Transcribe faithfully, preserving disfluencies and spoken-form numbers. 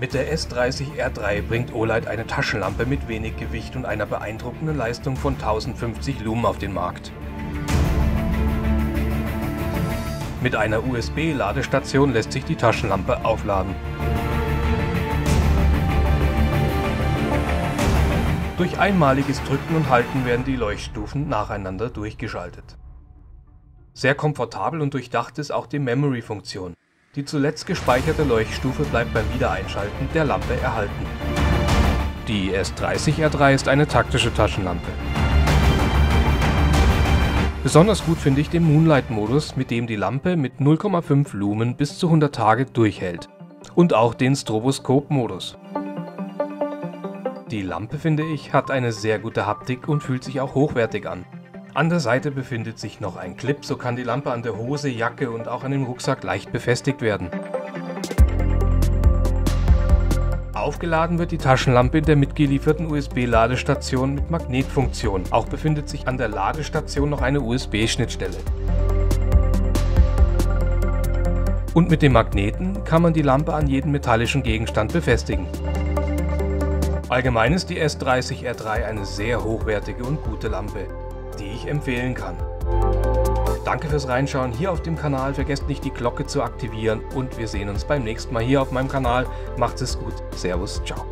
Mit der S dreißig R drei bringt Olight eine Taschenlampe mit wenig Gewicht und einer beeindruckenden Leistung von tausendfünfzig Lumen auf den Markt. Mit einer U S B-Ladestation lässt sich die Taschenlampe aufladen. Durch einmaliges Drücken und Halten werden die Leuchtstufen nacheinander durchgeschaltet. Sehr komfortabel und durchdacht ist auch die Memory-Funktion. Die zuletzt gespeicherte Leuchtstufe bleibt beim Wiedereinschalten der Lampe erhalten. Die S dreißig R drei ist eine taktische Taschenlampe. Besonders gut finde ich den Moonlight-Modus, mit dem die Lampe mit null Komma fünf Lumen bis zu hundert Tage durchhält. Und auch den Stroboskop-Modus. Die Lampe, finde ich, hat eine sehr gute Haptik und fühlt sich auch hochwertig an. An der Seite befindet sich noch ein Clip, so kann die Lampe an der Hose, Jacke und auch an dem Rucksack leicht befestigt werden. Aufgeladen wird die Taschenlampe in der mitgelieferten U S B-Ladestation mit Magnetfunktion. Auch befindet sich an der Ladestation noch eine U S B-Schnittstelle. Und mit dem Magneten kann man die Lampe an jeden metallischen Gegenstand befestigen. Allgemein ist die S dreißig R drei eine sehr hochwertige und gute Lampe, die ich empfehlen kann. Danke fürs Reinschauen hier auf dem Kanal, vergesst nicht die Glocke zu aktivieren und wir sehen uns beim nächsten Mal hier auf meinem Kanal. Macht es gut, Servus, ciao.